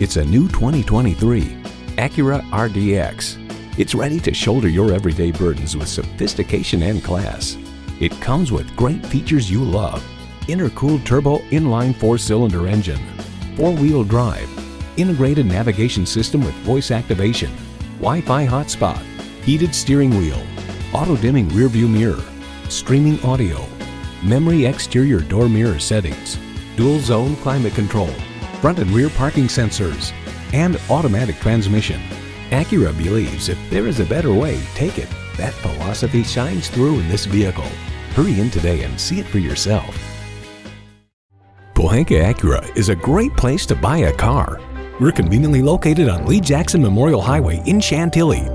It's a new 2023 Acura RDX. It's ready to shoulder your everyday burdens with sophistication and class. It comes with great features you love: intercooled turbo inline four-cylinder engine, four-wheel drive, integrated navigation system with voice activation, Wi-Fi hotspot, heated steering wheel, auto-dimming rearview mirror, streaming audio, memory exterior door mirror settings, dual-zone climate control, front and rear parking sensors, and automatic transmission. Acura believes if there is a better way, take it. That philosophy shines through in this vehicle. Hurry in today and see it for yourself. Pohanka Acura is a great place to buy a car. We're conveniently located on Lee Jackson Memorial Highway in Chantilly.